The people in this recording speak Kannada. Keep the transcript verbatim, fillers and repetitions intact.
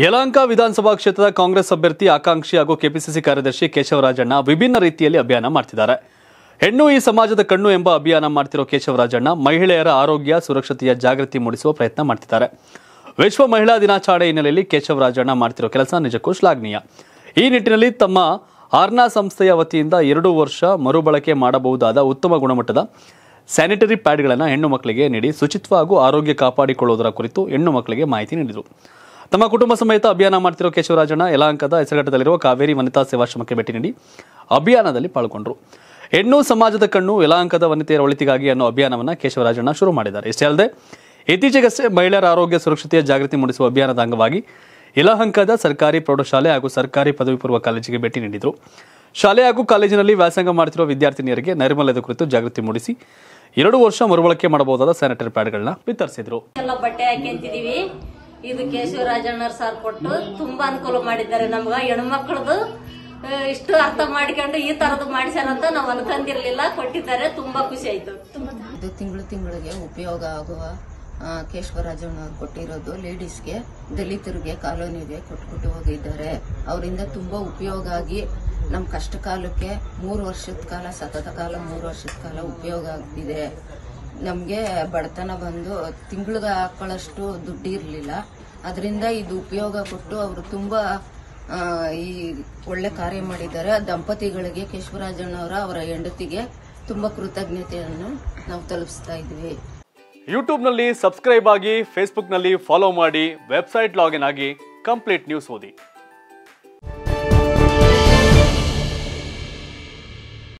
ಯಲಹಂಕ ವಿಧಾನಸಭಾ ಕ್ಷೇತ್ರದ ಕಾಂಗ್ರೆಸ್ ಅಭ್ಯರ್ಥಿ ಆಕಾಂಕ್ಷಿ ಹಾಗೂ ಕೆಪಿಸಿಸಿ ಕಾರ್ಯದರ್ಶಿ ಕೇಶವರಾಜಣ್ಣ ವಿಭಿನ್ನ ರೀತಿಯಲ್ಲಿ ಅಭಿಯಾನ ಮಾಡ್ತಿದ್ದಾರೆ. ಹೆಣ್ಣು ಈ ಸಮಾಜದ ಕಣ್ಣು ಎಂಬ ಅಭಿಯಾನ ಮಾಡ್ತಿರೋ ಕೇಶವರಾಜಣ್ಣ ಮಹಿಳೆಯರ ಆರೋಗ್ಯ ಸುರಕ್ಷತೆಯ ಜಾಗೃತಿ ಮೂಡಿಸುವ ಪ್ರಯತ್ನ ಮಾಡ್ತಿದ್ದಾರೆ. ವಿಶ್ವ ಮಹಿಳಾ ದಿನಾಚರಣೆ ಹಿನ್ನೆಲೆಯಲ್ಲಿ ಕೇಶವರಾಜಣ್ಣ ಮಾಡ್ತಿರೋ ಕೆಲಸ ನಿಜಕ್ಕೂ ಶ್ಲಾಘನೀಯ. ಈ ನಿಟ್ಟಿನಲ್ಲಿ ತಮ್ಮ ಆರ್ನಾ ಸಂಸ್ಥೆಯ ವತಿಯಿಂದ ಎರಡು ವರ್ಷ ಮರುಬಳಕೆ ಮಾಡಬಹುದಾದ ಉತ್ತಮ ಗುಣಮಟ್ಟದ ಸ್ಯಾನಿಟರಿ ಪ್ಯಾಡ್ಗಳನ್ನು ಹೆಣ್ಣು ಮಕ್ಕಳಿಗೆ ನೀಡಿ ಶುಚಿತ್ವ ಹಾಗೂ ಆರೋಗ್ಯ ಕಾಪಾಡಿಕೊಳ್ಳುವುದರ ಕುರಿತು ಹೆಣ್ಣು ಮಕ್ಕಳಿಗೆ ಮಾಹಿತಿ ನೀಡಿದರು. ತಮ್ಮ ಕುಟುಂಬ ಸಮೇತ ಅಭಿಯಾನ ಮಾಡ್ತಿರೋ ಕೇಶವರಾಜಣ್ಣ ಯಲಹಂಕದ ಹೆಸರುಘಟ್ಟದಲ್ಲಿರುವ ಕಾವೇರಿ ವನಿತಾ ಸೇವಾಶ್ರಮಕ್ಕೆ ಭೇಟಿ ನೀಡಿ ಅಭಿಯಾನದಲ್ಲಿ ಪಾಲ್ಗೊಂಡರು. ಹೆಣ್ಣು ಸಮಾಜದ ಕಣ್ಣು ಯಲಹಂಕದ ವನಿತೆಯರ ಒಳಿತಿಗಾಗಿ ಅನ್ನೋ ಅಭಿಯಾನವನ್ನು ಕೇಶವರಾಜಣ್ಣ ಶುರು ಮಾಡಿದ್ದಾರೆ. ಇಷ್ಟೇ ಅಲ್ಲದೆ ಇತ್ತೀಚೆಗಷ್ಟೇ ಮಹಿಳೆಯರ ಆರೋಗ್ಯ ಸುರಕ್ಷತೆಯ ಜಾಗೃತಿ ಮೂಡಿಸುವ ಅಭಿಯಾನದ ಅಂಗವಾಗಿ ಯಲಹಂಕದ ಸರ್ಕಾರಿ ಪ್ರೌಢಶಾಲೆ ಹಾಗೂ ಸರ್ಕಾರಿ ಪದವಿ ಪೂರ್ವ ಕಾಲೇಜಿಗೆ ಭೇಟಿ ನೀಡಿದರು. ಶಾಲೆ ಹಾಗೂ ಕಾಲೇಜಿನಲ್ಲಿ ವ್ಯಾಸಂಗ ಮಾಡ್ತಿರುವ ವಿದ್ಯಾರ್ಥಿನಿಯರಿಗೆ ನೈರ್ಮಲ್ಯದ ಕುರಿತು ಜಾಗೃತಿ ಮೂಡಿಸಿ ಎರಡು ವರ್ಷ ಮರುಬಳಕೆ ಮಾಡಬಹುದಾದ ಸ್ಯಾನಿಟರಿ ಪ್ಯಾಡ್ಗಳನ್ನ ವಿತರಿಸಿದರು. ಇದು ಕೇಶವರಾಜಣ್ಣ ಸರ್ ಕೊಟ್ಟು ತುಂಬಾ ಅನುಕೂಲ ಮಾಡಿದ್ದಾರೆ. ನಮ್ಗ ಹೆಣ್ಮಕ್ಳದು ಇಷ್ಟು ಅರ್ಥ ಮಾಡ್ಕೊಂಡು ಈ ತರದ್ದು ಮಾಡಿಸ್ಯಾರಂತ ನಾವು ಅನ್ಕೊಂಡಿರ್ಲಿಲ್ಲ. ಕೊಟ್ಟಿದ್ದಾರೆ, ತುಂಬಾ ಖುಷಿ ಆಯ್ತು. ತಿಂಗಳು ತಿಂಗಳಿಗೆ ಉಪಯೋಗ ಆಗುವ ಕೇಶವರಾಜಣ್ಣ ಅವ್ರು ಕೊಟ್ಟಿರೋದು ಲೇಡೀಸ್ಗೆ, ದಲಿತರಿಗೆ, ಕಾಲೋನಿಗೆ ಕೊಟ್ಬಿಟ್ಟು ಹೋಗಿದ್ದಾರೆ. ಅವರಿಂದ ತುಂಬಾ ಉಪಯೋಗ ಆಗಿ ನಮ್ ಕಷ್ಟ ಕಾಲಕ್ಕೆ ಮೂರು ವರ್ಷದ ಕಾಲ ಸತತ ಕಾಲ ಮೂರು ವರ್ಷದ ಕಾಲ ಉಪಯೋಗ ಆಗ್ತಿದೆ. ನಮಗೆ ಬಡತನ ಬಂದು ತಿಂಗಳಿಗೆ ಹಾಕೊಳ್ಳಷ್ಟು ದುಡ್ಡು ಇರಲಿಲ್ಲ. ಅದರಿಂದ ಇದು ಉಪಯೋಗ ಕೊಟ್ಟು ಅವರು ತುಂಬ ಈ ಒಳ್ಳೆ ಕಾರ್ಯ ಮಾಡಿದ್ದಾರೆ. ದಂಪತಿಗಳಿಗೆ, ಕೇಶವರಾಜಣ್ಣವರ ಅವರ ಹೆಂಡತಿಗೆ ತುಂಬ ಕೃತಜ್ಞತೆಯನ್ನು ನಾವು ತಲುಪಿಸ್ತಾ ಇದ್ವಿ. ಯೂಟ್ಯೂಬ್ನಲ್ಲಿ ಸಬ್ಸ್ಕ್ರೈಬ್ ಆಗಿ, ಫೇಸ್ಬುಕ್ನಲ್ಲಿ ಫಾಲೋ ಮಾಡಿ, ವೆಬ್ಸೈಟ್ ಲಾಗಿನ್ ಆಗಿ ಕಂಪ್ಲೀಟ್ ನ್ಯೂಸ್ ಓದಿ.